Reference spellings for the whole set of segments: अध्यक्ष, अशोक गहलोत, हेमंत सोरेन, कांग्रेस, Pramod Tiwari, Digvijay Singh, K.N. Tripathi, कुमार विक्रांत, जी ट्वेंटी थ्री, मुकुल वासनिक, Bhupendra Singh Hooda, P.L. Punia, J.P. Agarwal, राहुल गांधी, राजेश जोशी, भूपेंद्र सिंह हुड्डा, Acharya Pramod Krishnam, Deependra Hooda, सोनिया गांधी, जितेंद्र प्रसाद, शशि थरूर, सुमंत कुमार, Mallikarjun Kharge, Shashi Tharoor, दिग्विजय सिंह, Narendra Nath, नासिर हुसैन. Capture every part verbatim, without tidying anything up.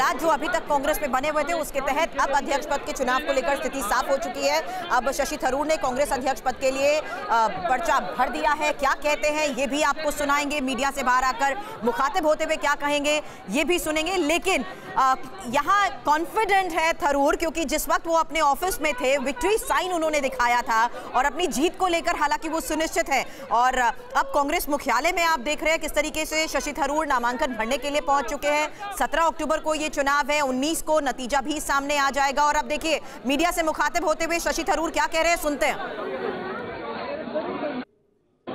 हालात जो अभी तक कांग्रेस में बने हुए थे उसके तहत अब अध्यक्ष पद के चुनाव को लेकर स्थिति साफ हो चुकी है। अब शशि थरूर ने कांग्रेस अध्यक्ष पद के लिए पर्चा भर दिया है, क्या कहते हैं ये भी आपको सुनाएंगे, मीडिया से बाहर आकर मुखातिब होते हुए क्या कहेंगे ये भी सुनेंगे। लेकिन यहाँ कॉन्फिडेंट है थरूर, क्योंकि जिस वक्त वो अपने ऑफिस में थे विक्ट्री साइन उन्होंने दिखाया था और अपनी जीत को लेकर हालांकि वो सुनिश्चित है। और अब कांग्रेस मुख्यालय में आप देख रहे हैं किस तरीके से शशि थरूर नामांकन भरने के लिए पहुंच चुके हैं। सत्रह अक्टूबर को ये चुनाव है, उन्नीस को नतीजा भी सामने आ जाएगा। और अब देखिए मीडिया से मुखातिब होते हुए शशि थरूर क्या कह रहे हैं, सुनते हैं।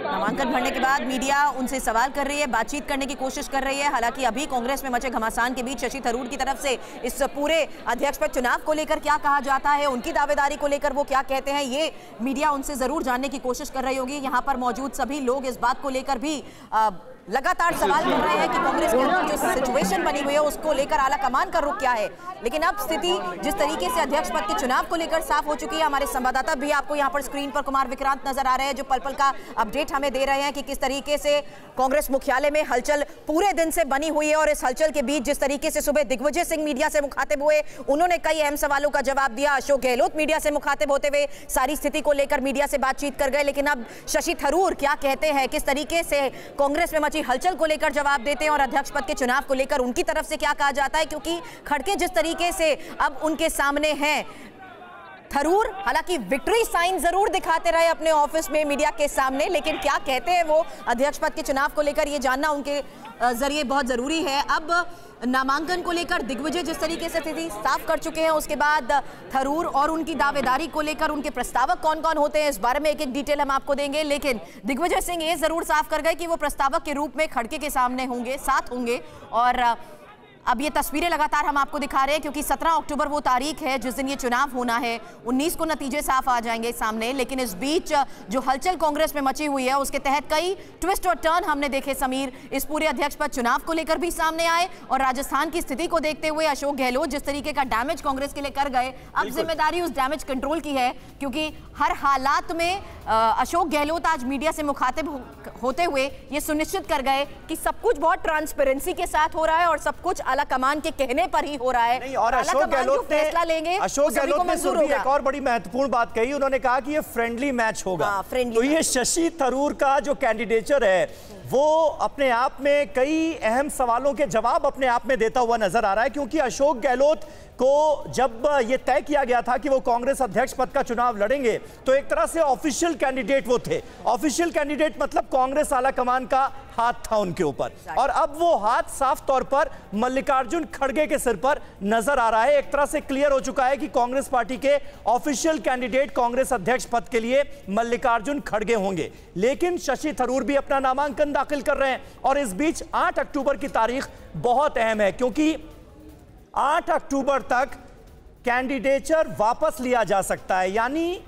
नामांकन भरने के बाद मीडिया उनसे सवाल कर रही है, बातचीत करने की कोशिश कर रही है। हालांकि अभी कांग्रेस में मचे घमासान के बीच शशि थरूर की तरफ से इस पूरे अध्यक्ष पद चुनाव को लेकर क्या कहा जाता है, उनकी दावेदारी को लेकर वो क्या कहते हैं, ये मीडिया उनसे जरूर जानने की कोशिश कर रही होगी। यहाँ पर मौजूद सभी लोग इस बात को लेकर भी आ, लगातार सवाल कर रहे हैं कि कांग्रेस के अंदर जो सिचुएशन बनी हुई है उसको लेकर आला कमान का रुख क्या है। लेकिन अब स्थिति जिस तरीके से अध्यक्ष पद के चुनाव को लेकर साफ हो चुकी है, हमारे संवाददाता भी आपको यहाँ पर स्क्रीन पर कुमार विक्रांत नजर आ रहे हैं जो पल पल का अपडेट हमें दे रहे हैं कि किस तरीके से कांग्रेस मुख्यालय में हलचल पूरे दिन से बनी हुई है। और इस हलचल के बीच जिस तरीके से सुबह दिग्विजय सिंह मीडिया से मुखातिब हुए, उन्होंने कई अहम सवालों का जवाब दिया। अशोक गहलोत मीडिया से मुखातिब होते हुए सारी स्थिति को लेकर मीडिया से बातचीत कर गए। लेकिन अब शशि थरूर क्या कहते हैं, किस तरीके से कांग्रेस में हलचल को लेकर जवाब देते हैं और अध्यक्ष पद के चुनाव को लेकर उनकी तरफ से क्या कहा जाता है, क्योंकि खड़गे जिस तरीके से अब उनके सामने हैं थरूर, हालांकि विक्ट्री साइन जरूर दिखाते रहे अपने ऑफिस में मीडिया के सामने, लेकिन क्या कहते हैं वो अध्यक्ष पद के चुनाव को लेकर ये जानना उनके जरिए बहुत जरूरी है। अब नामांकन को लेकर दिग्विजय जिस तरीके से स्थिति साफ कर चुके हैं, उसके बाद थरूर और उनकी दावेदारी को लेकर उनके प्रस्तावक कौन कौन होते हैं इस बारे में एक एक डिटेल हम आपको देंगे। लेकिन दिग्विजय सिंह ये जरूर साफ कर गए कि वो प्रस्तावक के रूप में खड़गे के सामने होंगे, साथ होंगे। और अब ये तस्वीरें लगातार हम आपको दिखा रहे हैं क्योंकि सत्रह अक्टूबर वो तारीख है जिस दिन ये चुनाव होना है, उन्नीस को नतीजे साफ आ जाएंगे सामने। लेकिन इस बीच जो हलचल कांग्रेस में मची हुई है उसके तहत कई ट्विस्ट और टर्न हमने देखे समीर, इस पूरे अध्यक्ष पद चुनाव को लेकर भी सामने आए। और राजस्थान की स्थिति को देखते हुए अशोक गहलोत जिस तरीके का डैमेज कांग्रेस के लिए कर गए, अब जिम्मेदारी उस डैमेज कंट्रोल की है, क्योंकि हर हालात में अशोक गहलोत आज मीडिया से मुखातिब होते हुए ये सुनिश्चित कर गए कि सब कुछ बहुत ट्रांसपेरेंसी के साथ हो रहा है और सब कुछ आला कमान के कहने पर ही हो रहा है। नहीं, और अशोक गहलोत ने फैसला लेंगे, अशोक गहलोत ने सुरभी एक और बड़ी महत्वपूर्ण बात कही, उन्होंने कहा कि ये फ्रेंडली मैच होगा। आ, फ्रेंडली तो मैच। ये शशि थरूर का जो कैंडिडेचर है वो अपने आप में कई अहम सवालों के जवाब अपने आप में देता हुआ नजर आ रहा है, क्योंकि अशोक गहलोत को जब ये तय किया गया था कि वो कांग्रेस अध्यक्ष पद का चुनाव लड़ेंगे तो एक तरह से ऑफिशियल कैंडिडेट वो थे। ऑफिशियल कैंडिडेट मतलब कांग्रेस आला कमान का हाथ था उनके ऊपर, और अब वो हाथ साफ तौर पर मल्लिकार्जुन खड़गे के सिर पर नजर आ रहा है। एक तरह से क्लियर हो चुका है कि कांग्रेस पार्टी के ऑफिशियल कैंडिडेट कांग्रेस अध्यक्ष पद के लिए मल्लिकार्जुन खड़गे होंगे। लेकिन शशि थरूर भी अपना नामांकन दाखिल कर रहे हैं और इस बीच आठ अक्टूबर की तारीख बहुत अहम है, क्योंकि आठ अक्टूबर तक कैंडिडेचर वापस लिया जा सकता है, यानी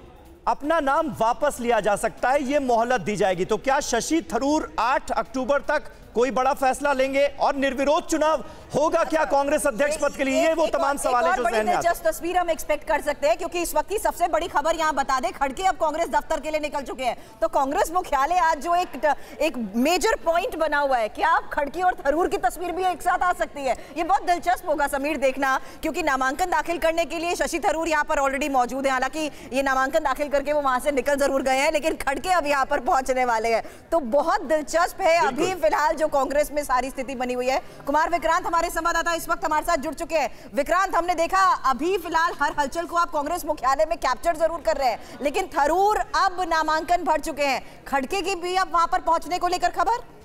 अपना नाम वापस लिया जा सकता है, ये मोहलत दी जाएगी। तो क्या शशि थरूर आठ अक्टूबर तक कोई बड़ा फैसला लेंगे और निर्विरोध चुनाव होगा क्या कांग्रेस अध्यक्ष पद के लिए, ये वो तमाम सवाल है जो बड़ी दिलचस्प तस्वीर हम एक्सपेक्ट कर सकते हैं। क्योंकि इस वक्त की सबसे बड़ी खबर यहाँ बता दें, खड़गे अब कांग्रेस दफ्तर के लिए निकल चुके हैं, तो कांग्रेस मुख्यालय आज जो एक एक मेजर पॉइंट बना हुआ है कि आप खड़गे और थरूर की तस्वीर भी एक साथ आ सकती है, ये बहुत दिलचस्प होगा समीर देखना, क्योंकि नामांकन दाखिल करने के लिए शशि थरूर यहाँ पर ऑलरेडी मौजूद है। हालांकि ये नामांकन दाखिल करके वो वहां से निकल जरूर गए हैं, लेकिन खड़गे अब यहाँ पर पहुंचने वाले हैं, तो बहुत दिलचस्प है अभी फिलहाल जो कांग्रेस में सारी स्थिति बनी हुई है। कुमार विक्रांत हमारे संवाददाता इस वक्त हमारे साथ जुड़ चुके हैं। विक्रांत, हमने देखा अभी फिलहाल हर हलचल को आप कांग्रेस मुख्यालय में कैप्चर जरूर कर रहे हैं, लेकिन थरूर अब नामांकन भर चुके हैं, खड़गे की भी अब वहां पर पहुंचने को लेकर खबर।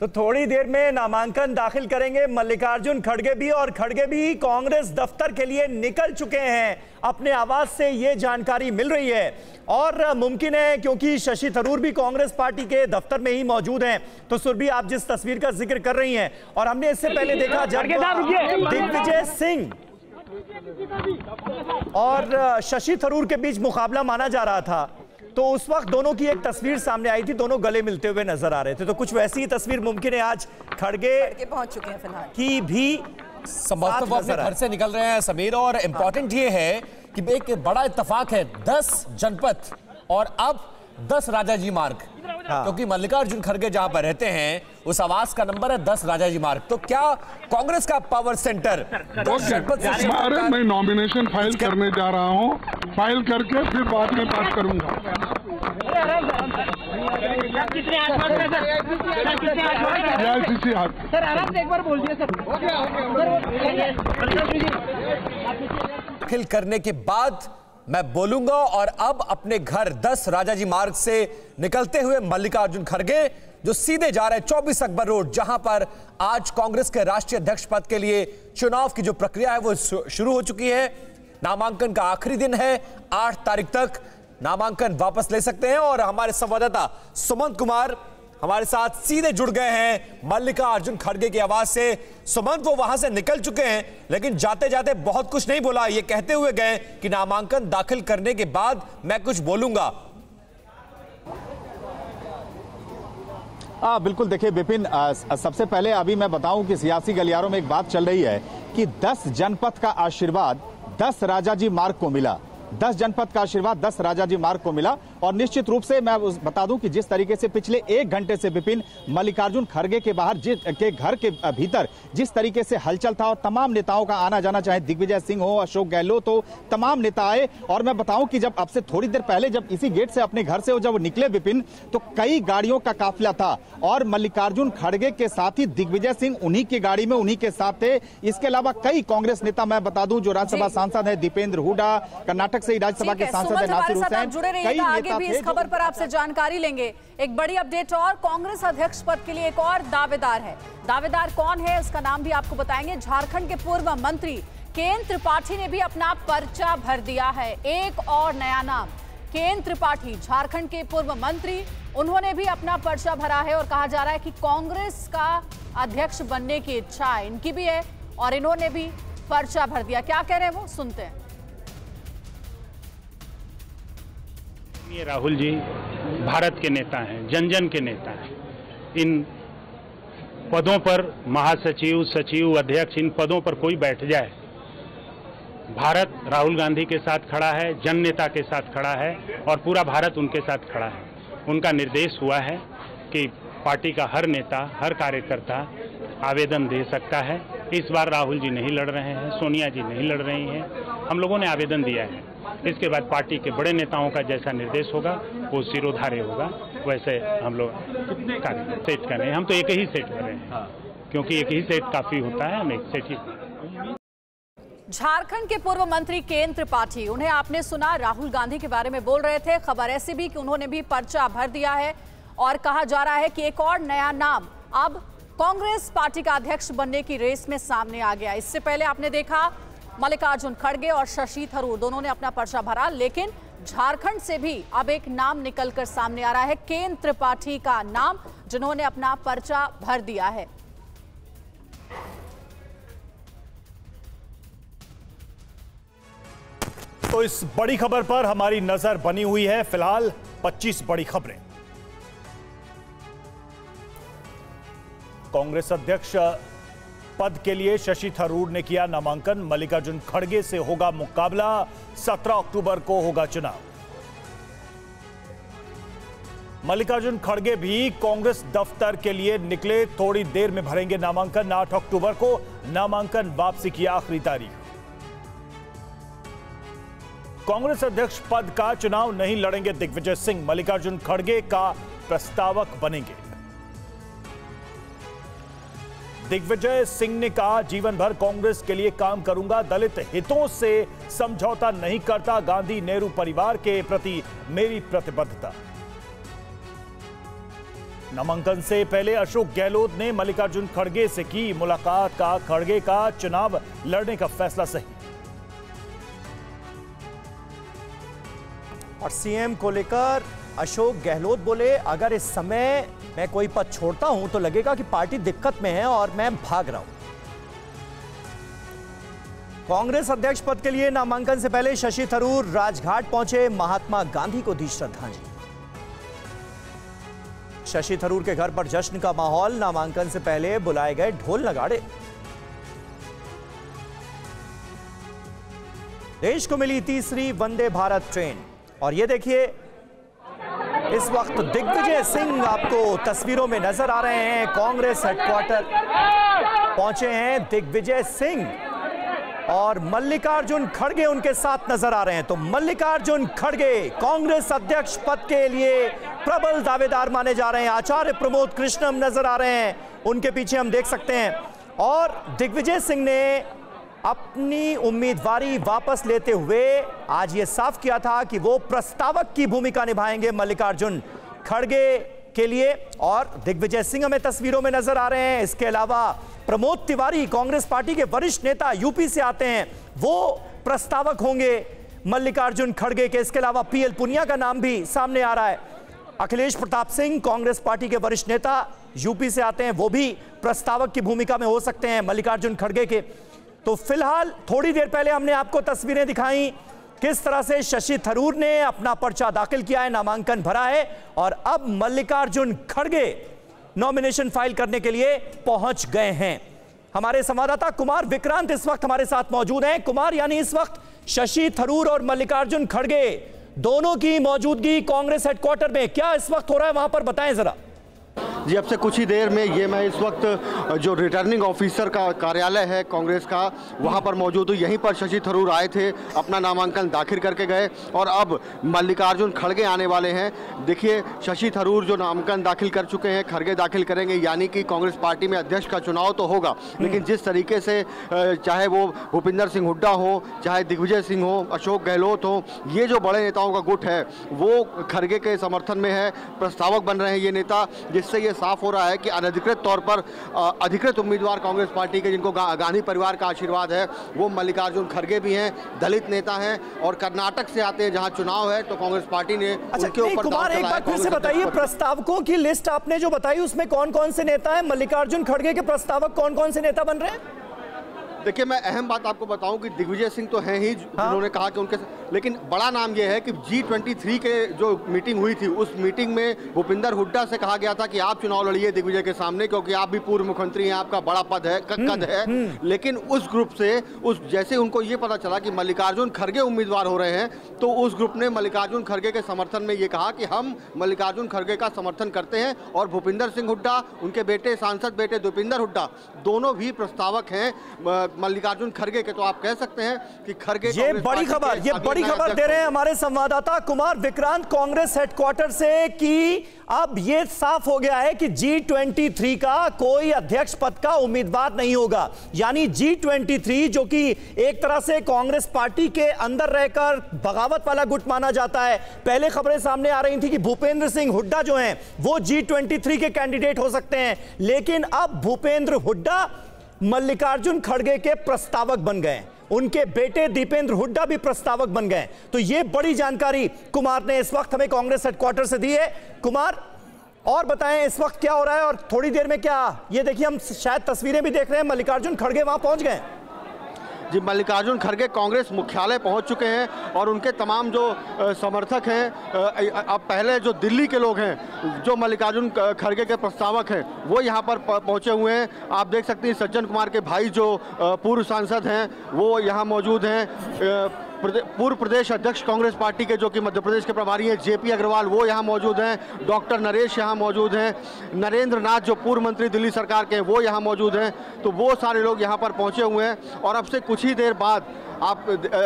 तो थोड़ी देर में नामांकन दाखिल करेंगे मल्लिकार्जुन खड़गे भी, और खड़गे भी कांग्रेस दफ्तर के लिए निकल चुके हैं, अपने आवाज से ये जानकारी मिल रही है। और मुमकिन है क्योंकि शशि थरूर भी कांग्रेस पार्टी के दफ्तर में ही मौजूद हैं, तो सुरभि आप जिस तस्वीर का जिक्र कर रही हैं, और हमने इससे पहले देखा जब दिग्विजय सिंह और शशि थरूर के बीच मुकाबला माना जा रहा था तो उस वक्त दोनों की एक तस्वीर सामने आई थी, दोनों गले मिलते हुए नजर आ रहे थे, तो कुछ वैसी ही तस्वीर मुमकिन है आज खड़गे पहुंच चुके हैं फिलहाल की भी संभवतः अपने घर से निकल रहे हैं समीर। और इंपॉर्टेंट ये है कि एक बड़ा इत्तेफाक है, दस जनपद और अब दस राजाजी मार्ग, हाँ। क्योंकि मल्लिकार्जुन खड़गे जहां पर रहते हैं उस आवास का नंबर है दस राजाजी मार्ग। तो क्या कांग्रेस का पावर सेंटर जनपद? मैं नॉमिनेशन फाइल करने जा रहा हूं, फाइल करके फिर बाद में बात करूंगा। कितने हाथ मारते हैं सर? सर कितने हाथ मारते हैं? यार किसी हाथ। सर आराम से एक बार बोल दिया सर। हो गया हो गया। फिल करने के बाद मैं बोलूंगा और अब अपने घर दस राजाजी मार्ग से निकलते हुए मल्लिकार्जुन खड़गे जो सीधे जा रहे हैं चौबीस अकबर रोड, जहां पर आज कांग्रेस के राष्ट्रीय अध्यक्ष पद के लिए चुनाव की जो प्रक्रिया है वो शुरू हो चुकी है। नामांकन का आखिरी दिन है, आठ तारीख तक नामांकन वापस ले सकते हैं। और हमारे संवाददाता सुमंत कुमार हमारे साथ सीधे जुड़ गए हैं मल्लिकार्जुन खड़गे की आवाज से। सुमंत, वो वहां से निकल चुके हैं लेकिन जाते जाते बहुत कुछ नहीं बोला, ये कहते हुए गए कि नामांकन दाखिल करने के बाद मैं कुछ बोलूंगा। हाँ बिल्कुल, देखिए विपिन, सबसे पहले अभी मैं बताऊं कि सियासी गलियारों में एक बात चल रही है कि दस जनपद का आशीर्वाद दस राजाजी मार्ग को मिला, दस जनपद का आशीर्वाद दस राजाजी मार्ग को मिला। और निश्चित रूप से मैं बता दूं कि जिस तरीके से पिछले एक घंटे से विपिन मल्लिकार्जुन खड़गे के बाहर जिस के घर के भीतर जिस तरीके से हलचल था और तमाम नेताओं का आना जाना, चाहे दिग्विजय सिंह हो, अशोक गहलोत हो, तमाम नेता आए। और मैं बताऊं कि जब आपसे थोड़ी देर पहले जब इसी गेट से अपने घर से वो जब निकले विपिन, तो कई गाड़ियों का काफिला था और मल्लिकार्जुन खड़गे के साथ ही दिग्विजय सिंह उन्हीं की गाड़ी में उन्हीं के साथ थे। इसके अलावा कई कांग्रेस नेता, मैं बता दूं, जो राज्यसभा सांसद है दीपेंद्र हुडा, कर्नाटक से राज्यसभा के सांसद नासिर हुसैन, जुड़े रहिएगा, आगे भी इस खबर पर आपसे जानकारी लेंगे। एक बड़ी अपडेट और, कांग्रेस अध्यक्ष पद के लिए एक और दावेदार है। दावेदार कौन है उसका नाम भी आपको बताएंगे। झारखंड के पूर्व मंत्री के.एन. त्रिपाठी ने भी अपना पर्चा भर दिया है। एक और नया नाम, के.एन. त्रिपाठी, झारखंड के पूर्व मंत्री, उन्होंने भी अपना पर्चा भरा है और कहा जा रहा है कि कांग्रेस का अध्यक्ष बनने की इच्छा इनकी भी है और इन्होंने भी पर्चा भर दिया। क्या कह रहे हैं वो, सुनते हैं। ये राहुल जी भारत के नेता हैं, जन जन के नेता हैं। इन पदों पर महासचिव, सचिव, अध्यक्ष, इन पदों पर कोई बैठ जाए, भारत राहुल गांधी के साथ खड़ा है, जन नेता के साथ खड़ा है और पूरा भारत उनके साथ खड़ा है। उनका निर्देश हुआ है कि पार्टी का हर नेता, हर कार्यकर्ता आवेदन दे सकता है। इस बार राहुल जी नहीं लड़ रहे हैं, सोनिया जी नहीं लड़ रही हैं, हम लोगों ने आवेदन दिया है। इसके बाद पार्टी के बड़े नेताओं का जैसा निर्देश होगा वो सिरोधार्य होगा, वैसे हम लोग सेट कर रहे हैं। हम तो एक ही सेट कर रहे हैं क्योंकि एक ही सेट काफी होता है, हम एक सेट ही। झारखंड के पूर्व मंत्री के.एन. त्रिपाठी, उन्हें आपने सुना राहुल गांधी के बारे में बोल रहे थे। खबर ऐसी भी कि उन्होंने भी पर्चा भर दिया है और कहा जा रहा है कि एक और नया नाम अब कांग्रेस पार्टी का अध्यक्ष बनने की रेस में सामने आ गया। इससे पहले आपने देखा मल्लिकार्जुन खड़गे और शशि थरूर दोनों ने अपना पर्चा भरा, लेकिन झारखंड से भी अब एक नाम निकलकर सामने आ रहा है, के.एन. त्रिपाठी का नाम, जिन्होंने अपना पर्चा भर दिया है। तो इस बड़ी खबर पर हमारी नजर बनी हुई है। फिलहाल पच्चीस बड़ी खबरें। कांग्रेस अध्यक्ष पद के लिए शशि थरूर ने किया नामांकन, मल्लिकार्जुन खड़गे से होगा मुकाबला, सत्रह अक्टूबर को होगा चुनाव। मल्लिकार्जुन खड़गे भी कांग्रेस दफ्तर के लिए निकले, थोड़ी देर में भरेंगे नामांकन। आठ अक्टूबर को नामांकन वापसी की आखिरी तारीख। कांग्रेस अध्यक्ष पद का चुनाव नहीं लड़ेंगे दिग्विजय सिंह, मल्लिकार्जुन खड़गे का प्रस्तावक बनेंगे। दिग्विजय सिंह ने कहा जीवन भर कांग्रेस के लिए काम करूंगा, दलित हितों से समझौता नहीं करता, गांधी नेहरू परिवार के प्रति मेरी प्रतिबद्धता। नामांकन से पहले अशोक गहलोत ने मल्लिकार्जुन खड़गे से की मुलाकात, का खड़गे का चुनाव लड़ने का फैसला सही। और सीएम को लेकर अशोक गहलोत बोले, अगर इस समय मैं कोई पद छोड़ता हूं तो लगेगा कि पार्टी दिक्कत में है और मैं भाग रहा हूं। कांग्रेस अध्यक्ष पद के लिए नामांकन से पहले शशि थरूर राजघाट पहुंचे, महात्मा गांधी को दी श्रद्धांजलि। शशि थरूर के घर पर जश्न का माहौल, नामांकन से पहले बुलाए गए ढोल नगाड़े। देश को मिली तीसरी वंदे भारत ट्रेन और ये देखिए इस वक्त दिग्विजय सिंह आपको तस्वीरों में नजर आ रहे हैं। कांग्रेस हेडक्वार्टर पहुंचे हैं दिग्विजय सिंह और मल्लिकार्जुन खड़गे उनके साथ नजर आ रहे हैं। तो मल्लिकार्जुन खड़गे कांग्रेस अध्यक्ष पद के लिए प्रबल दावेदार माने जा रहे हैं। आचार्य प्रमोद कृष्णम नजर आ रहे हैं, उनके पीछे हम देख सकते हैं। और दिग्विजय सिंह ने अपनी उम्मीदवारी वापस लेते हुए आज ये साफ किया था कि वो प्रस्तावक की भूमिका निभाएंगे मल्लिकार्जुन खड़गे के लिए। और दिग्विजय सिंह हमें तस्वीरों में नजर आ रहे हैं। इसके अलावा प्रमोद तिवारी, कांग्रेस पार्टी के वरिष्ठ नेता, यूपी से आते हैं, वो प्रस्तावक होंगे मल्लिकार्जुन खड़गे के। इसके अलावा पी एल पुनिया का नाम भी सामने आ रहा है। अखिलेश प्रताप सिंह, कांग्रेस पार्टी के वरिष्ठ नेता, यूपी से आते हैं, वो भी प्रस्तावक की भूमिका में हो सकते हैं मल्लिकार्जुन खड़गे के। तो फिलहाल थोड़ी देर पहले हमने आपको तस्वीरें दिखाई किस तरह से शशि थरूर ने अपना पर्चा दाखिल किया है, नामांकन भरा है, और अब मल्लिकार्जुन खड़गे नॉमिनेशन फाइल करने के लिए पहुंच गए हैं। हमारे संवाददाता कुमार विक्रांत इस वक्त हमारे साथ मौजूद हैं। कुमार, यानी इस वक्त शशि थरूर और मल्लिकार्जुन खड़गे दोनों की मौजूदगी कांग्रेस हेडक्वार्टर में, क्या इस वक्त हो रहा है वहां पर, बताएं जरा। जी, अब से कुछ ही देर में ये मैं इस वक्त जो रिटर्निंग ऑफिसर का कार्यालय है कांग्रेस का, वहाँ पर मौजूद हूँ। यहीं पर शशि थरूर आए थे, अपना नामांकन दाखिल करके गए, और अब मल्लिकार्जुन खड़गे आने वाले हैं। देखिए, शशि थरूर जो नामांकन दाखिल कर चुके हैं, खड़गे दाखिल करेंगे, यानी कि कांग्रेस पार्टी में अध्यक्ष का चुनाव तो होगा, लेकिन जिस तरीके से चाहे वो भूपेंद्र सिंह हुड्डा हो, चाहे दिग्विजय सिंह हो, अशोक गहलोत हो, ये जो बड़े नेताओं का गुट है वो खड़गे के समर्थन में है। प्रस्तावक बन रहे हैं ये नेता, जिससे ये साफ हो रहा है कि अनधिकृत तौर पर अधिकृत उम्मीदवार कांग्रेस पार्टी के, जिनको गा, गांधी परिवार का आशीर्वाद है, वो मल्लिकार्जुन खड़गे भी हैं, दलित नेता हैं और कर्नाटक से आते हैं जहां चुनाव है। तो कांग्रेस पार्टी ने अच्छा, उनके ऊपर दांव चलाया। एक बात फिर से बताइए, प्रस्तावकों की लिस्ट आपने जो बताई उसमें कौन कौन से नेता है, मल्लिकार्जुन खड़गे के प्रस्तावक कौन कौन से नेता बन रहे हैं? देखिए, मैं अहम बात आपको बताऊं कि दिग्विजय सिंह तो हैं ही, जिन्होंने कहा कि उनके, लेकिन बड़ा नाम यह है कि जी ट्वेंटी थ्री के जो मीटिंग हुई थी, उस मीटिंग में भूपिंदर हुड्डा से कहा गया था कि आप चुनाव लड़िए दिग्विजय के सामने, क्योंकि आप भी पूर्व मुख्यमंत्री हैं, आपका बड़ा पद है, कद है। लेकिन उस ग्रुप से, उस जैसे उनको ये पता चला कि मल्लिकार्जुन खड़गे उम्मीदवार हो रहे हैं, तो उस ग्रुप ने मल्लिकार्जुन खड़गे के समर्थन में ये कहा कि हम मल्लिकार्जुन खड़गे का समर्थन करते हैं। और भूपिंदर सिंह हुड्डा, उनके बेटे, सांसद बेटे दीपेंद्र हुड्डा, दोनों भी प्रस्तावक हैं मल्लिकार्जुन खड़गे के। तो आप कह सकते हैं कि खड़गे, ये बड़ी खबर, ये बड़ी खबर दे रहे हैं हमारे संवाददाता कुमार विक्रांत कांग्रेस हेडक्वार्टर से कि अब ये साफ हो गया है कि जी ट्वेंटी थ्री का कोई अध्यक्ष पद का उम्मीदवार नहीं होगा। यानी जी ट्वेंटी थ्री, जो कि एक तरह से कांग्रेस पार्टी के अंदर रहकर बगावत वाला गुट माना जाता है, पहले खबरें सामने आ रही थी कि भूपेंद्र सिंह हुड्डा जो हैं वो जी ट्वेंटी थ्री के कैंडिडेट हो सकते हैं, लेकिन अब भूपेंद्र हुड्डा मल्लिकार्जुन खड़गे के प्रस्तावक बन गए, उनके बेटे दीपेंद्र हुड्डा भी प्रस्तावक बन गए। तो यह बड़ी जानकारी कुमार ने इस वक्त हमें कांग्रेस हेडक्वार्टर से दी है। कुमार, और बताएं इस वक्त क्या हो रहा है, और थोड़ी देर में क्या, ये देखिए हम शायद तस्वीरें भी देख रहे हैं, मल्लिकार्जुन खड़गे वहां पहुंच गए। जी, मल्लिकार्जुन खड़गे कांग्रेस मुख्यालय पहुंच चुके हैं और उनके तमाम जो समर्थक हैं, अब पहले जो दिल्ली के लोग हैं जो मल्लिकार्जुन खड़गे के प्रस्तावक हैं, वो यहां पर पहुंचे हुए हैं। आप देख सकते हैं सज्जन कुमार के भाई जो पूर्व सांसद हैं वो यहां मौजूद हैं। पूर्व प्रदेश अध्यक्ष कांग्रेस पार्टी के, जो कि मध्य प्रदेश के प्रभारी हैं, जे पी अग्रवाल, वो यहाँ मौजूद हैं। डॉक्टर नरेश यहाँ मौजूद हैं। नरेंद्र नाथ जो पूर्व मंत्री दिल्ली सरकार के हैं वो यहाँ मौजूद हैं। तो वो सारे लोग यहाँ पर पहुँचे हुए हैं और अब से कुछ ही देर बाद आप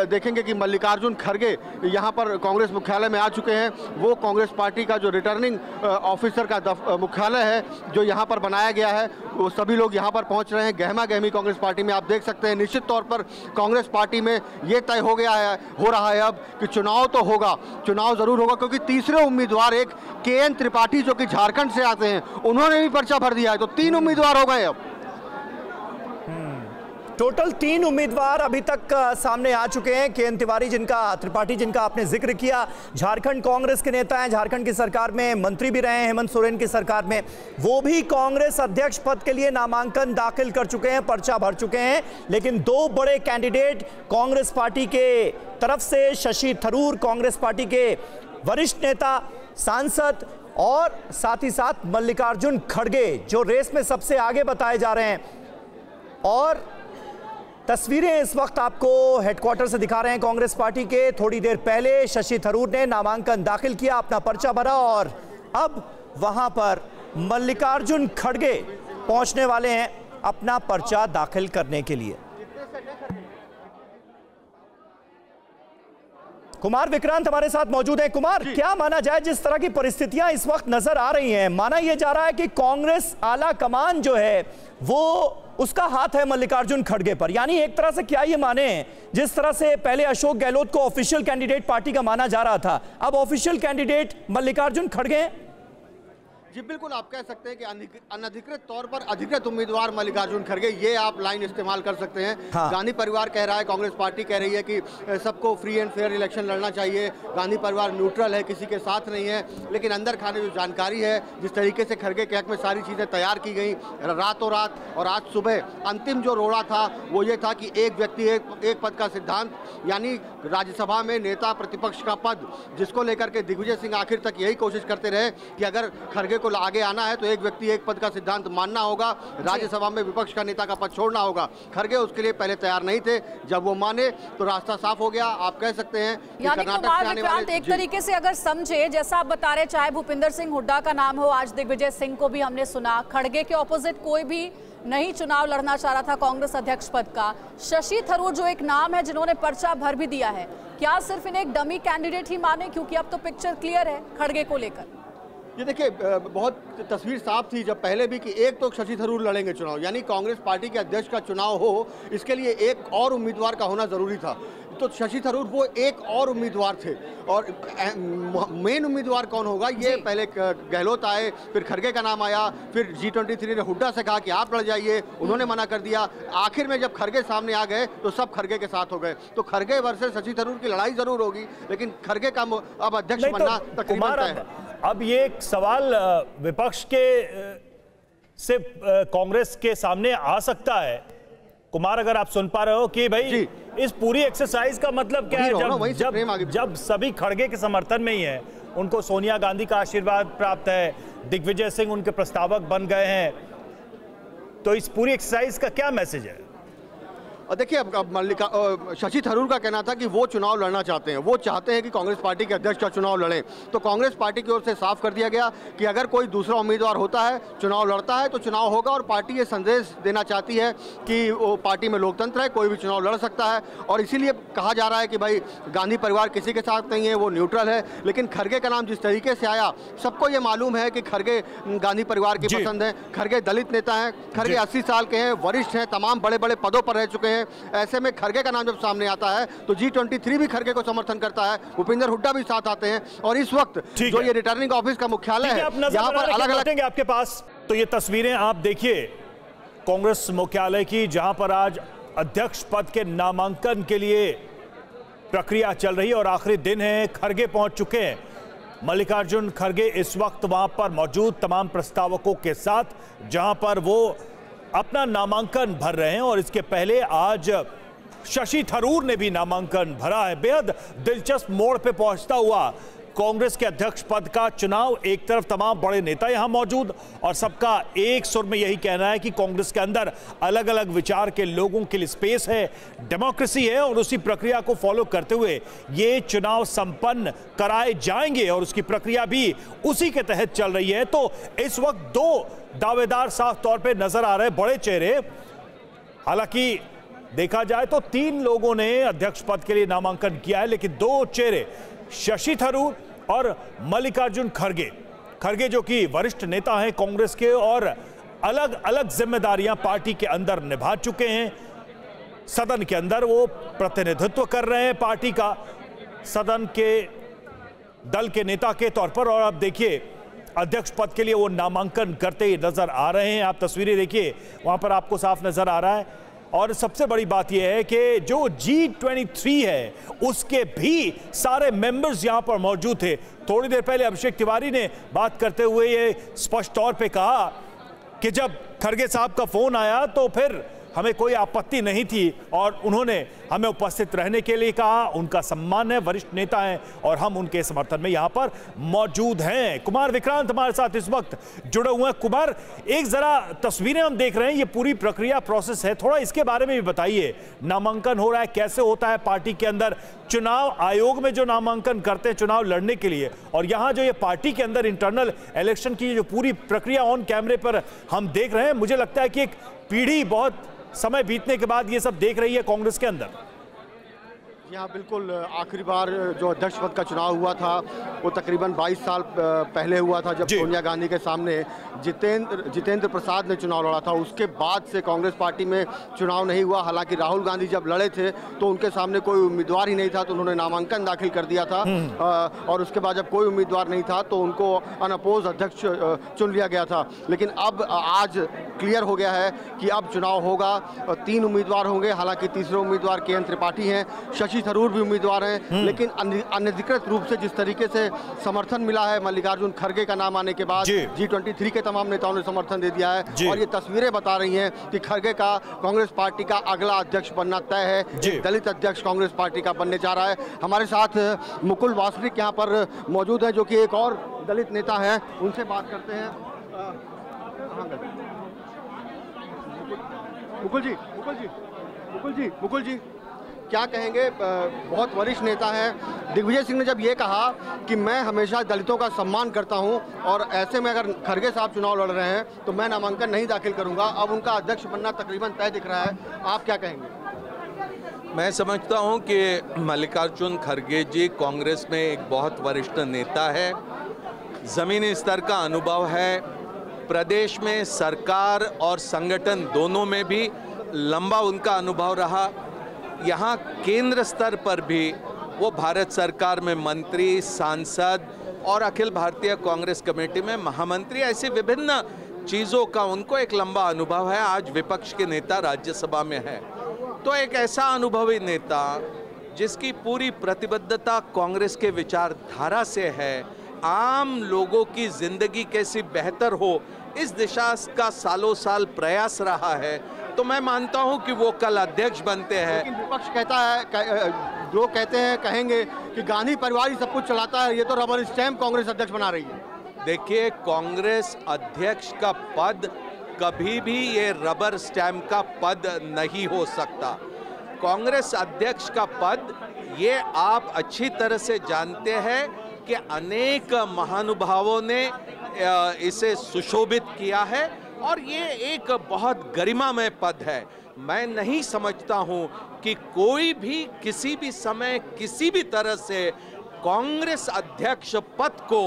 देखेंगे कि मल्लिकार्जुन खड़गे यहाँ पर कांग्रेस मुख्यालय में आ चुके हैं। वो कांग्रेस पार्टी का जो रिटर्निंग ऑफिसर का मुख्यालय है जो यहाँ पर बनाया गया है, वो सभी लोग यहाँ पर पहुँच रहे हैं। गहमा गहमी कांग्रेस पार्टी में आप देख सकते हैं। निश्चित तौर पर कांग्रेस पार्टी में ये तय हो गया है, हो रहा है अब, कि चुनाव तो होगा, चुनाव ज़रूर होगा, क्योंकि तीसरे उम्मीदवार एक के एन त्रिपाठी जो कि झारखंड से आते हैं, उन्होंने भी पर्चा भर दिया है। तो तीन उम्मीदवार हो गए अब, टोटल तीन उम्मीदवार अभी तक सामने आ चुके हैं। के एन तिवारी जिनका त्रिपाठी जिनका आपने जिक्र किया, झारखंड कांग्रेस के नेता हैं, झारखंड की सरकार में मंत्री भी रहे हैं हेमंत सोरेन की सरकार में, वो भी कांग्रेस अध्यक्ष पद के लिए नामांकन दाखिल कर चुके हैं, पर्चा भर चुके हैं। लेकिन दो बड़े कैंडिडेट कांग्रेस पार्टी के तरफ से, शशि थरूर कांग्रेस पार्टी के वरिष्ठ नेता, सांसद, और साथ ही साथ मल्लिकार्जुन खड़गे जो रेस में सबसे आगे बताए जा रहे हैं, और तस्वीरें इस वक्त आपको हेडक्वार्टर से दिखा रहे हैं कांग्रेस पार्टी के। थोड़ी देर पहले शशि थरूर ने नामांकन दाखिल किया, अपना पर्चा भरा और अब वहां पर मल्लिकार्जुन खड़गे पहुंचने वाले हैं अपना पर्चा दाखिल करने के लिए। कुमार विक्रांत हमारे साथ मौजूद है। कुमार, क्या माना जाए जिस तरह की परिस्थितियां इस वक्त नजर आ रही हैं? माना यह जा रहा है कि कांग्रेस आला कमान जो है वो उसका हाथ है मल्लिकार्जुन खड़गे पर, यानी एक तरह से क्या ये माने जिस तरह से पहले अशोक गहलोत को ऑफिशियल कैंडिडेट पार्टी का माना जा रहा था, अब ऑफिशियल कैंडिडेट मल्लिकार्जुन खड़गे हैं? जी बिल्कुल, आप कह सकते हैं कि अनधिकृत तौर पर अधिकृत उम्मीदवार मल्लिकार्जुन खड़गे, ये आप लाइन इस्तेमाल कर सकते हैं। हाँ। गांधी परिवार कह रहा है, कांग्रेस पार्टी कह रही है कि सबको फ्री एंड फेयर इलेक्शन लड़ना चाहिए, गांधी परिवार न्यूट्रल है, किसी के साथ नहीं है, लेकिन अंदर खाने जो जानकारी है, जिस तरीके से खड़गे के हक में सारी चीज़ें तैयार की गई रातों रात, और आज सुबह अंतिम जो रोड़ा था वो ये था कि एक व्यक्ति एक एक पद का सिद्धांत, यानी राज्यसभा में नेता प्रतिपक्ष का पद, जिसको लेकर के दिग्विजय सिंह आखिर तक यही कोशिश करते रहे कि अगर खड़गे को आगे आना है तो एक व्यक्ति एक पद का सिद्धांत मानना होगा, राज्यसभा में विपक्ष का नेता का पद छोड़ना होगा। खड़गे उसके लिए पहले तैयार नहीं थे, जब वो माने तो रास्ता साफ हो गया। आप कह सकते हैं यानी कुमार विक्रांत एक तरीके से अगर समझे, जैसा आप बता रहे, चाहे भूपेंद्र सिंह हुड्डा का नाम हो, आज दिग्विजय सिंह को भी हमने सुना, खड़गे के ऑपोजिट कोई भी नहीं चुनाव लड़ना चाह रहा था कांग्रेस अध्यक्ष पद का। शशि थरूर जो एक नाम है जिन्होंने पर्चा भर भी दिया है, क्या सिर्फ इन्हें एक डमी कैंडिडेट ही माने, क्योंकि अब तो पिक्चर क्लियर है खड़गे को लेकर? ये देखिए, बहुत तस्वीर साफ थी जब पहले भी कि एक तो शशि थरूर लड़ेंगे चुनाव, यानी कांग्रेस पार्टी के अध्यक्ष का चुनाव हो, इसके लिए एक और उम्मीदवार का होना ज़रूरी था। तो शशि थरूर वो एक और उम्मीदवार थे, और मेन उम्मीदवार कौन होगा ये पहले गहलोत आए, फिर खड़गे का नाम आया, फिर जी ट्वेंटी थ्री ने हुड्डा से कहा कि आप लड़ जाइए, उन्होंने मना कर दिया। आखिर में जब खड़गे सामने आ गए तो सब खड़गे के साथ हो गए। तो खड़गे वर्सेस शशि थरूर की लड़ाई जरूर होगी, लेकिन खड़गे का अब अध्यक्ष बनना तकरीबन तय है। अब ये सवाल विपक्ष के से कांग्रेस के सामने आ सकता है, कुमार, अगर आप सुन पा रहे हो, कि भाई इस पूरी एक्सरसाइज का मतलब क्या है? जब जब, जब सभी खड़गे के समर्थन में ही है, उनको सोनिया गांधी का आशीर्वाद प्राप्त है, दिग्विजय सिंह उनके प्रस्तावक बन गए हैं, तो इस पूरी एक्सरसाइज का क्या मैसेज है? और देखिए, अब, अब मल्लिका शशि थरूर का कहना था कि वो चुनाव लड़ना चाहते हैं, वो चाहते हैं कि कांग्रेस पार्टी के अध्यक्ष का चुनाव लड़ें। तो कांग्रेस पार्टी की ओर से साफ कर दिया गया कि अगर कोई दूसरा उम्मीदवार होता है, चुनाव लड़ता है, तो चुनाव होगा। और पार्टी ये संदेश देना चाहती है कि वो पार्टी में लोकतंत्र है, कोई भी चुनाव लड़ सकता है। और इसीलिए कहा जा रहा है कि भाई गांधी परिवार किसी के साथ नहीं है, वो न्यूट्रल है। लेकिन खड़गे का नाम जिस तरीके से आया, सबको ये मालूम है कि खड़गे गांधी परिवार की पसंद है, खड़गे दलित नेता हैं, खड़गे अस्सी साल के हैं, वरिष्ठ हैं, तमाम बड़े बड़े पदों पर रह चुके हैं। ऐसे में खड़गे का नाम जब सामने आता है तो जी ट्वेंटी थ्री भी खड़गे को समर्थन करता है, भूपेंद्र हुड्डा भी साथ आते हैं, और इस वक्त जो ये रिटर्निंग ऑफिस का मुख्यालय है, यहाँ पर अलग-अलग आपके पास तो ये तस्वीरें आप देखिए कांग्रेस मुख्यालय की, जहां पर आज अध्यक्ष पद के नामांकन के लिए प्रक्रिया चल रही है और आखिरी दिन है। खड़गे पहुंच चुके हैं, मल्लिकार्जुन खड़गे इस वक्त वहां पर मौजूद तमाम प्रस्तावकों के साथ, जहां पर वो अपना नामांकन भर रहे हैं। और इसके पहले आज शशि थरूर ने भी नामांकन भरा है। बेहद दिलचस्प मोड़ पे पहुंचता हुआ कांग्रेस के अध्यक्ष पद का चुनाव, एक तरफ तमाम बड़े नेता यहां मौजूद और सबका एक सुर में यही कहना है कि कांग्रेस के अंदर अलग अलग विचार के लोगों के लिए स्पेस है, डेमोक्रेसी है, और उसी प्रक्रिया को फॉलो करते हुए ये चुनाव संपन्न कराए जाएंगे और उसकी प्रक्रिया भी उसी के तहत चल रही है। तो इस वक्त दो दावेदार साफ तौर पे नजर आ रहे, बड़े चेहरे। हालांकि देखा जाए तो तीन लोगों ने अध्यक्ष पद के लिए नामांकन किया है, लेकिन दो चेहरे, शशि थरूर और मल्लिकार्जुन खड़गे, खड़गे जो कि वरिष्ठ नेता हैं कांग्रेस के और अलग अलग जिम्मेदारियां पार्टी के अंदर निभा चुके हैं। सदन के अंदर वो प्रतिनिधित्व कर रहे हैं पार्टी का, सदन के दल के नेता के तौर पर, और आप देखिए अध्यक्ष पद के लिए वो नामांकन करते ही नजर आ रहे हैं। आप तस्वीरें देखिए, वहां पर आपको साफ नजर आ रहा है। और सबसे बड़ी बात यह है कि जो जी ट्वेंटी थ्री है उसके भी सारे मेंबर्स यहां पर मौजूद थे। थोड़ी देर पहले अभिषेक तिवारी ने बात करते हुए ये स्पष्ट तौर पे कहा कि जब खड़गे साहब का फोन आया तो फिर हमें कोई आपत्ति नहीं थी और उन्होंने हमें उपस्थित रहने के लिए कहा। उनका सम्मान है, वरिष्ठ नेता हैं और हम उनके समर्थन में यहाँ पर मौजूद हैं। कुमार विक्रांत हमारे साथ इस वक्त जुड़े हुए हैं। कुमार, एक जरा तस्वीरें हम देख रहे हैं, ये पूरी प्रक्रिया प्रोसेस है, थोड़ा इसके बारे में भी बताइए। नामांकन हो रहा है, कैसे होता है पार्टी के अंदर? चुनाव आयोग में जो नामांकन करते हैं चुनाव लड़ने के लिए और यहाँ जो ये पार्टी के अंदर इंटरनल इलेक्शन की जो पूरी प्रक्रिया ऑन कैमरे पर हम देख रहे हैं, मुझे लगता है कि एक पीढ़ी बहुत समय बीतने के बाद ये सब देख रही है कांग्रेस के अंदर। यहाँ बिल्कुल आखिरी बार जो अध्यक्ष पद का चुनाव हुआ था वो तकरीबन बाईस साल पहले हुआ था, जब सोनिया गांधी के सामने जितेंद्र जितेंद्र प्रसाद ने चुनाव लड़ा था। उसके बाद से कांग्रेस पार्टी में चुनाव नहीं हुआ। हालांकि राहुल गांधी जब लड़े थे तो उनके सामने कोई उम्मीदवार ही नहीं था, तो उन्होंने नामांकन दाखिल कर दिया था और उसके बाद जब कोई उम्मीदवार नहीं था तो उनको अनअपोज अध्यक्ष चुन लिया गया था। लेकिन अब आज क्लियर हो गया है कि अब चुनाव होगा, तीन उम्मीदवार होंगे। हालाँकि तीसरे उम्मीदवार के एन त्रिपाठी हैं, शशि थरूर भी उम्मीदवार हैं, लेकिन अनधिकृत रूप से जिस तरीके से समर्थन मिला है मल्लिकार्जुन खड़गे का नाम आने के बाद, जी ट्वेंटी थ्री के तमाम नेताओं ने समर्थन दे दिया है और ये तस्वीरें बता रही हैं कि खड़गे का कांग्रेस पार्टी का अगला अध्यक्ष बनना तय है। दलित अध्यक्ष कांग्रेस पार्टी का बनने जा रहा है। हमारे साथ मुकुल वासनिक यहाँ पर मौजूद है जो कि एक और दलित नेता है, उनसे बात करते हैं। मुकुल जी मुकुल जी मुकुल जी मुकुल जी क्या कहेंगे, बहुत वरिष्ठ नेता हैं। दिग्विजय सिंह ने जब ये कहा कि मैं हमेशा दलितों का सम्मान करता हूं और ऐसे में अगर खड़गे साहब चुनाव लड़ रहे हैं तो मैं नामांकन नहीं दाखिल करूंगा, अब उनका अध्यक्ष बनना तकरीबन तय दिख रहा है, आप क्या कहेंगे? मैं समझता हूं कि मल्लिकार्जुन खड़गे जी कांग्रेस में एक बहुत वरिष्ठ नेता है, ज़मीनी स्तर का अनुभव है, प्रदेश में सरकार और संगठन दोनों में भी लंबा उनका अनुभव रहा। यहाँ केंद्र स्तर पर भी वो भारत सरकार में मंत्री, सांसद और अखिल भारतीय कांग्रेस कमेटी में महामंत्री, ऐसी विभिन्न चीज़ों का उनको एक लंबा अनुभव है। आज विपक्ष के नेता राज्यसभा में है, तो एक ऐसा अनुभवी नेता जिसकी पूरी प्रतिबद्धता कांग्रेस के विचारधारा से है, आम लोगों की जिंदगी कैसी बेहतर हो इस दिशा का सालों साल प्रयास रहा है, तो मैं मानता हूं कि वो कल अध्यक्ष बनते हैं। लेकिन विपक्ष कहता है, कह, लोग कहते हैं, कहेंगे कि गांधी परिवार ही सब कुछ चलाता है, ये तो रबर स्टैम्प कांग्रेस अध्यक्ष बना रही है। देखिए, कांग्रेस अध्यक्ष का पद कभी भी ये रबर स्टैम्प का पद नहीं हो सकता। कांग्रेस अध्यक्ष का पद, ये आप अच्छी तरह से जानते हैं कि अनेक महानुभावों ने इसे सुशोभित किया है और ये एक बहुत गरिमामय पद है। मैं नहीं समझता हूँ कि कोई भी किसी भी समय किसी भी तरह से कांग्रेस अध्यक्ष पद को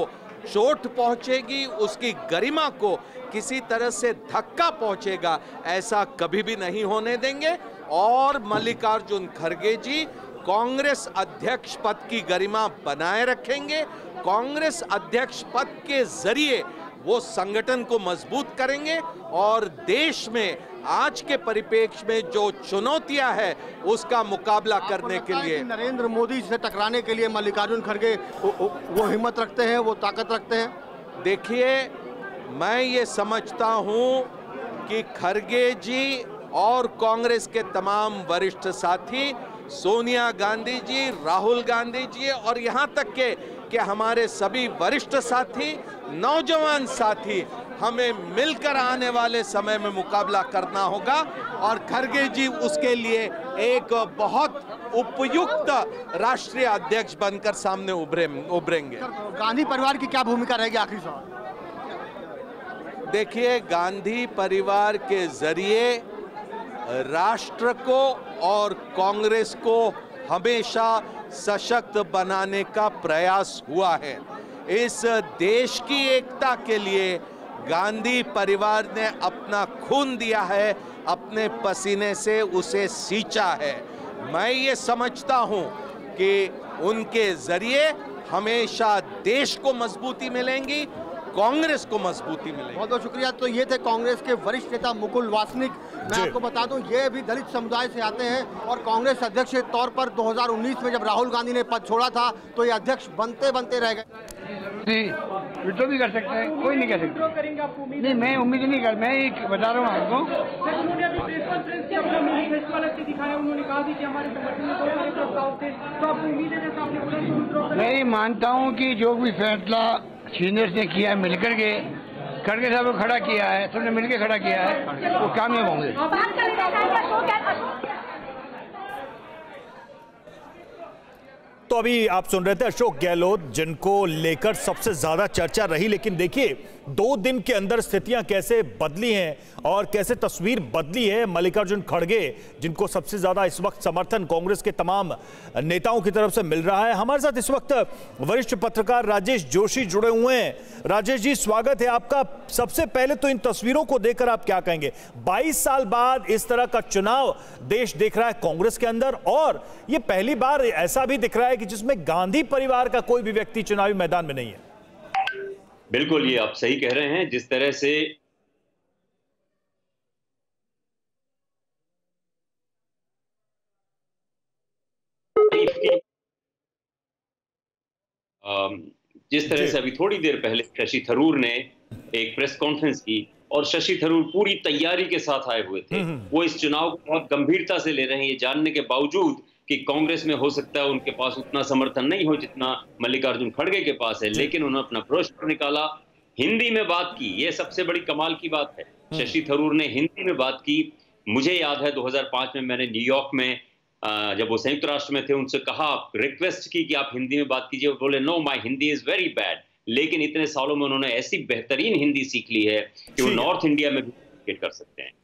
चोट पहुँचेगी, उसकी गरिमा को किसी तरह से धक्का पहुँचेगा, ऐसा कभी भी नहीं होने देंगे। और मल्लिकार्जुन खड़गे जी कांग्रेस अध्यक्ष पद की गरिमा बनाए रखेंगे, कांग्रेस अध्यक्ष पद के जरिए वो संगठन को मजबूत करेंगे और देश में आज के परिप्रेक्ष्य में जो चुनौतियां हैं उसका मुकाबला करने के लिए, नरेंद्र मोदी से टकराने के लिए मल्लिकार्जुन खड़गे वो हिम्मत रखते हैं, वो ताकत रखते हैं। देखिए, मैं ये समझता हूँ कि खड़गे जी और कांग्रेस के तमाम वरिष्ठ साथी, सोनिया गांधी जी, राहुल गांधी जी और यहाँ तक के कि हमारे सभी वरिष्ठ साथी, नौजवान साथी, हमें मिलकर आने वाले समय में मुकाबला करना होगा और खड़गे जी उसके लिए एक बहुत उपयुक्त राष्ट्रीय अध्यक्ष बनकर सामने उभरे उभरेंगे। गांधी परिवार की क्या भूमिका रहेगी? आखिरी सवाल। देखिए, गांधी परिवार के जरिए राष्ट्र को और कांग्रेस को हमेशा सशक्त बनाने का प्रयास हुआ है। इस देश की एकता के लिए गांधी परिवार ने अपना खून दिया है, अपने पसीने से उसे सींचा है। मैं ये समझता हूँ कि उनके जरिए हमेशा देश को मजबूती मिलेगी, कांग्रेस को मजबूती मिलेगी। बहुत बहुत शुक्रिया। तो ये थे कांग्रेस के वरिष्ठ नेता मुकुल वासनिक। मैं आपको बता दूं, ये भी दलित समुदाय से आते हैं और कांग्रेस अध्यक्ष के तौर पर दो हज़ार उन्नीस में जब राहुल गांधी ने पद छोड़ा था तो ये अध्यक्ष बनते बनते रह गए। विद्रोह भी कर सकते हैं, कोई नहीं कर सकता। नहीं, मैं उम्मीद नहीं कर, मैं एक बता रहा हूँ आपको। मैं मानता हूँ कि जो भी फैसला सीनियर्स ने किया है, मिलकर के खड़गे साहब को खड़ा किया है, सबने मिलकर खड़ा किया है, वो कामयाब होंगे। तो अभी आप सुन रहे थे अशोक गहलोत, जिनको लेकर सबसे ज्यादा चर्चा रही। लेकिन देखिए दो दिन के अंदर स्थितियां कैसे बदली हैं और कैसे तस्वीर बदली है। मल्लिकार्जुन खड़गे, जिनको सबसे ज्यादा इस वक्त समर्थन कांग्रेस के तमाम नेताओं की तरफ से मिल रहा है, हमारे साथ इस वक्त वरिष्ठ पत्रकार राजेश जोशी जुड़े हुए हैं। राजेश जी, स्वागत है आपका। सबसे पहले तो इन तस्वीरों को देखकर आप क्या कहेंगे? बाईस साल बाद इस तरह का चुनाव देश देख रहा है कांग्रेस के अंदर, और ये पहली बार ऐसा भी दिख रहा है कि जिसमें गांधी परिवार का कोई भी व्यक्ति चुनावी मैदान में नहीं है। बिल्कुल, ये आप सही कह रहे हैं। जिस तरह से जिस तरह से अभी थोड़ी देर पहले शशि थरूर ने एक प्रेस कॉन्फ्रेंस की, और शशि थरूर पूरी तैयारी के साथ आए हुए थे। वो इस चुनाव को बहुत गंभीरता से ले रहे हैं, ये जानने के बावजूद कि कांग्रेस में हो सकता है उनके पास उतना समर्थन नहीं हो जितना मल्लिकार्जुन खड़गे के पास है, लेकिन उन्होंने अपना प्रोजेक्ट निकाला, हिंदी में बात की। ये सबसे बड़ी कमाल की बात है, शशि थरूर ने हिंदी में बात की। मुझे याद है दो हज़ार पाँच में मैंने न्यूयॉर्क में जब वो संयुक्त राष्ट्र में थे, उनसे कहा, रिक्वेस्ट की कि आप हिंदी में बात कीजिए। बोले, no, my Hindi is very bad. लेकिन इतने सालों में उन्होंने ऐसी बेहतरीन हिंदी सीख ली है कि वो नॉर्थ इंडिया में भी कर सकते हैं।